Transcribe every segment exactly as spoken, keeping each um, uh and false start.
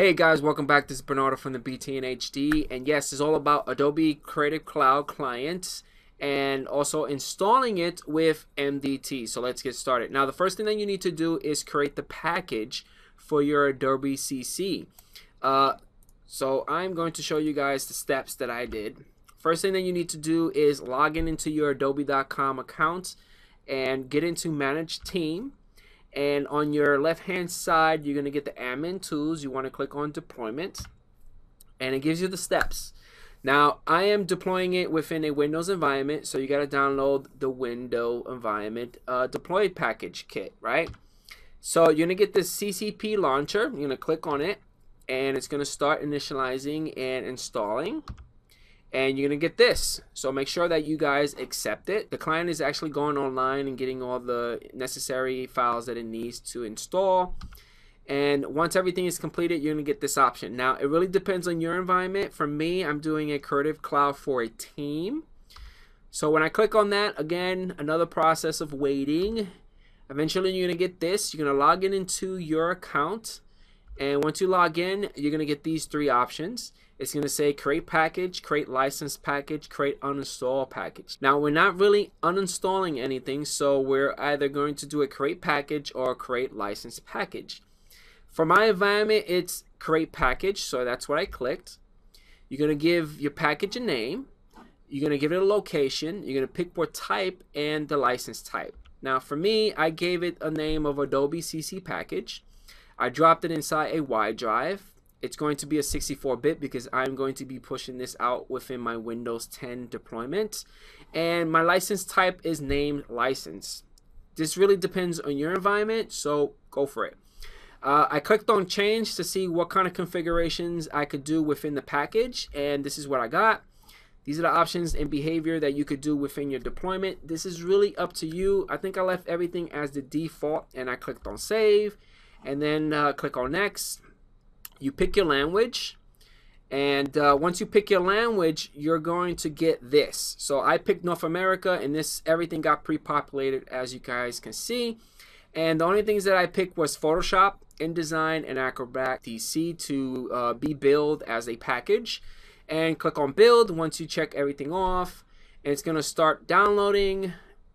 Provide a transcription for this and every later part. Hey guys, welcome back. This is Bernardo from the B T N H D, and yes, it's all about Adobe Creative Cloud clients and also installing it with M D T. So let's get started. Now the first thing that you need to do is create the package for your Adobe C C. Uh, so I'm going to show you guys the steps that I did. First thing that you need to do is log in into your Adobe dot com account and get into Manage Team. And on your left hand side, you're going to get the admin tools. You want to click on deployment, and it gives you the steps. Now I am deploying it within a Windows environment, so you got to download the Windows environment uh, deploy package kit, right? So you're going to get this C C P launcher. You're going to click on it, and it's going to start initializing and installing. And you're gonna get this, so make sure that you guys accept it. The client is actually going online and getting all the necessary files that it needs to install, and once everything is completed, you're gonna get this option. Now it really depends on your environment. For me, I'm doing a Creative Cloud for a team, so when I click on that, again, another process of waiting. Eventually you're gonna get this. You're gonna log in into your account, and once you log in, you're gonna get these three options. It's gonna say create package, create license package, create uninstall package. Now we're not really uninstalling anything, so we're either going to do a create package or create license package. For my environment, it's create package, so that's what I clicked. You're gonna give your package a name, you're gonna give it a location, you're gonna pick what type and the license type. Now for me, I gave it a name of Adobe C C package. I dropped it inside a Y drive. It's going to be a sixty-four bit because I'm going to be pushing this out within my Windows ten deployment. And my license type is named license. This really depends on your environment, so go for it. Uh, I clicked on change to see what kind of configurations I could do within the package, and this is what I got. These are the options and behavior that you could do within your deployment. This is really up to you. I think I left everything as the default, and I clicked on save. And then uh, click on next. You pick your language, and uh, once you pick your language, you're going to get this. So I picked North America, and this everything got pre-populated, as you guys can see. And the only things that I picked was Photoshop, InDesign, and Acrobat D C to uh, be billed as a package. And click on build once you check everything off, and it's gonna start downloading.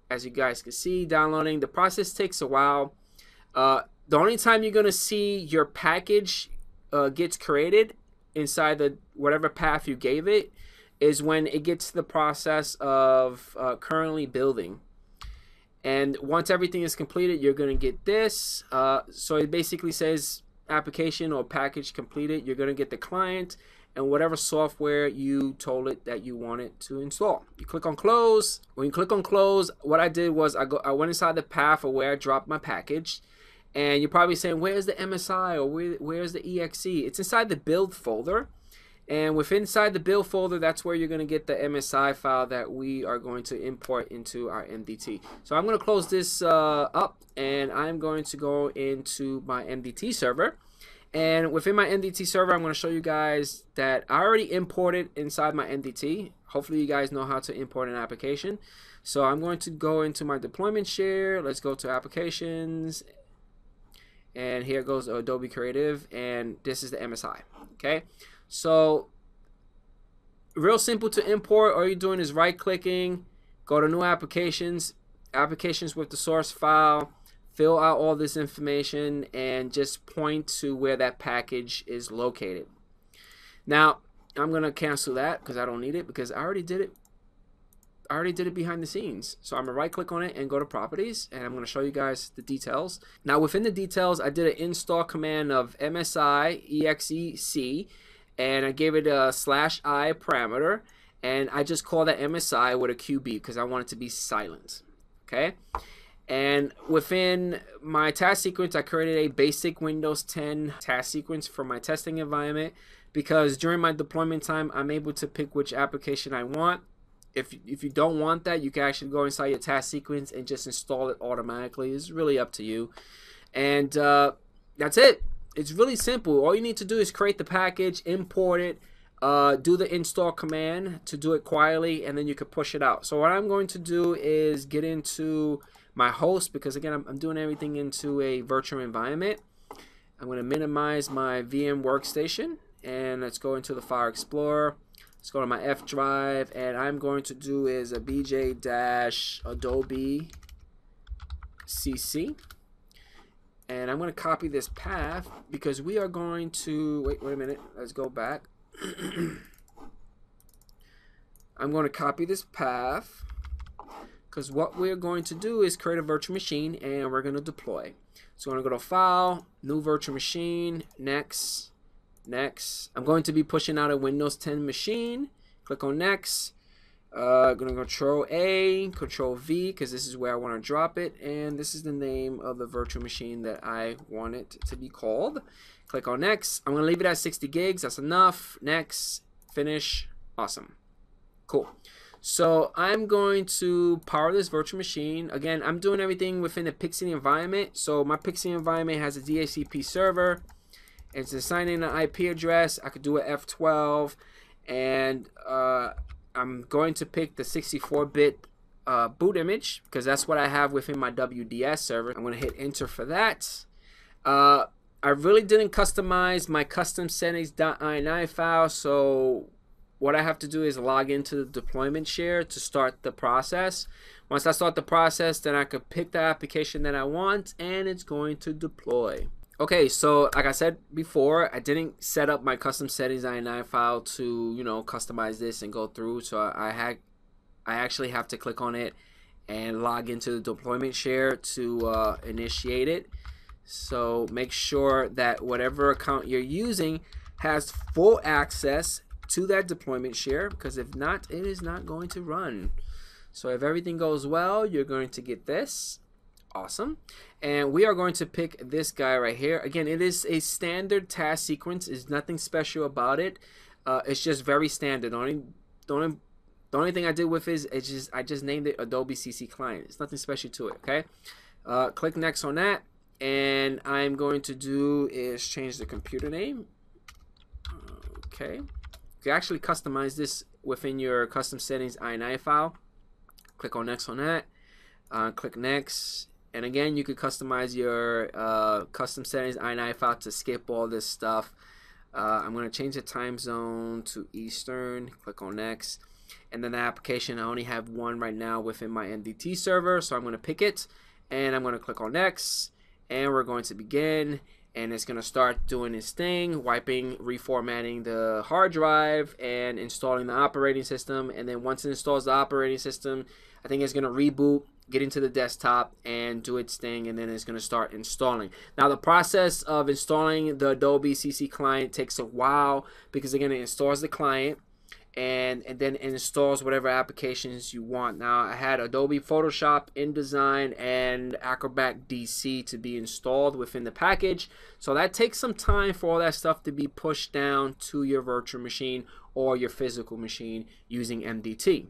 As you guys can see, downloading. The process takes a while. Uh, The only time you're going to see your package uh, gets created inside the whatever path you gave it is when it gets to the process of uh, currently building. And once everything is completed, you're going to get this. Uh, so it basically says application or package completed. You're going to get the client and whatever software you told it that you want it to install. You click on close. When you click on close, what I did was I, go, I went inside the path of where I dropped my package. And you're probably saying, where's the M S I or where, where's the E X E? It's inside the build folder. And with inside the build folder, that's where you're going to get the M S I file that we are going to import into our M D T. So I'm going to close this uh, up, and I'm going to go into my M D T server. And within my M D T server, I'm going to show you guys that I already imported inside my M D T. Hopefully you guys know how to import an application. So I'm going to go into my deployment share. Let's go to applications. And here goes Adobe Creative, and this is the M S I. Okay, so real simple to import. All you're doing is right clicking, go to new applications, applications with the source file, fill out all this information, and just point to where that package is located. Now I'm gonna cancel that because I don't need it, because I already did it I already did it behind the scenes. So I'm gonna right click on it and go to properties, and I'm gonna show you guys the details. Now within the details, I did an install command of M S I E X E C, and I gave it a slash I parameter, and I just call that M S I with a Q B because I want it to be silent. Okay, and within my task sequence, I created a basic Windows ten task sequence for my testing environment, because during my deployment time, I'm able to pick which application I want. If, if you don't want that, you can actually go inside your task sequence and just install it automatically. It's really up to you. And uh, that's it. It's really simple. All you need to do is create the package, import it, uh, do the install command to do it quietly, and then you can push it out. So what I'm going to do is get into my host, because again, I'm, I'm doing everything into a virtual environment. I'm going to minimize my V M workstation, and let's go into the File Explorer. Let's go to my F drive, and I'm going to do is a bj-adobe cc, and I'm going to copy this path because we are going to wait wait a minute, let's go back. I'm going to copy this path because what we're going to do is create a virtual machine and we're going to deploy. So I'm going to go to File, New Virtual Machine, Next, Next. I'm going to be pushing out a Windows ten machine. Click on Next. Uh, I'm going to Control A, Control V, because this is where I want to drop it. And this is the name of the virtual machine that I want it to be called. Click on Next. I'm going to leave it at sixty gigs. That's enough. Next. Finish. Awesome. Cool. So I'm going to power this virtual machine. Again, I'm doing everything within the Pixie environment. So my Pixie environment has a D H C P server. It's assigning an I P address. I could do an F twelve, and uh, I'm going to pick the sixty-four bit uh, boot image because that's what I have within my W D S server. I'm going to hit enter for that. Uh, I really didn't customize my custom settings.ini file, so what I have to do is log into the deployment share to start the process. Once I start the process, then I could pick the application that I want, and it's going to deploy. Okay, so like I said before, I didn't set up my custom settings.ini file to, you know, customize this and go through. So I had, I actually have to click on it and log into the deployment share to uh, initiate it. So make sure that whatever account you're using has full access to that deployment share, because if not, it is not going to run. So if everything goes well, you're going to get this. Awesome. And we are going to pick this guy right here. Again, it is a standard task sequence. There's nothing special about it. Uh, it's just very standard. The only, the only, the only thing I did with is it's just I just named it Adobe C C Client. It's nothing special to it. Okay. Uh, click next on that, and I'm going to do is change the computer name. Okay. You actually customize this within your custom settings ini file. Click on next on that, uh, click next, and again you could customize your uh, custom settings ini file to skip all this stuff. uh, I'm going to change the time zone to Eastern. Click on next, and then the application, I only have one right now within my M D T server, so I'm going to pick it and I'm going to click on next, and we're going to begin. And it's going to start doing this thing, wiping, reformatting the hard drive, and installing the operating system. And then once it installs the operating system, I think it's going to reboot, get into the desktop, and do its thing. And then it's going to start installing. Now, the process of installing the Adobe C C client takes a while because, again, it installs the client and, and then installs whatever applications you want. Now, I had Adobe Photoshop, InDesign, and Acrobat D C to be installed within the package. So that takes some time for all that stuff to be pushed down to your virtual machine or your physical machine using M D T.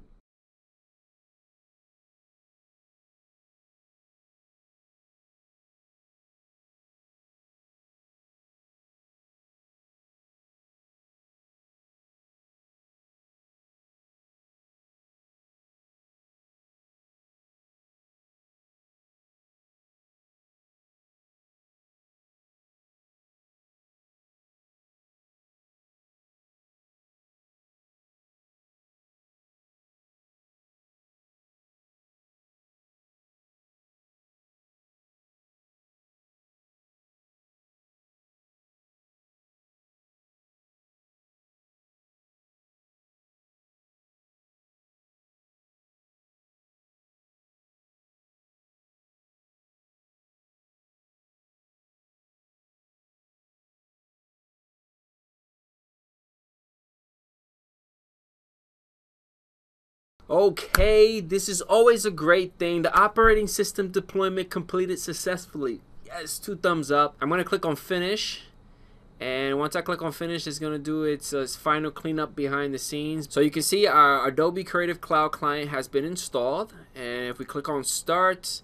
Okay, this is always a great thing. The operating system deployment completed successfully. Yes, two thumbs up. I'm going to click on finish, and once I click on finish, it's going to do its, uh, its final cleanup behind the scenes. So you can see our Adobe Creative Cloud client has been installed, and if we click on start,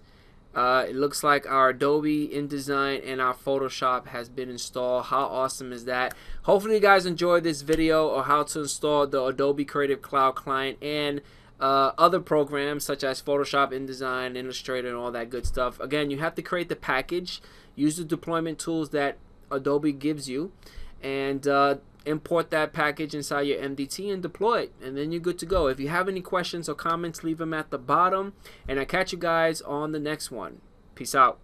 uh, it looks like our Adobe, InDesign, and our Photoshop has been installed. How awesome is that? Hopefully you guys enjoyed this video on how to install the Adobe Creative Cloud client and Uh, other programs such as Photoshop, InDesign, Illustrator, and all that good stuff. Again, you have to create the package, use the deployment tools that Adobe gives you, and uh, import that package inside your M D T and deploy it, and then you're good to go. If you have any questions or comments, leave them at the bottom, and I'll catch you guys on the next one. Peace out.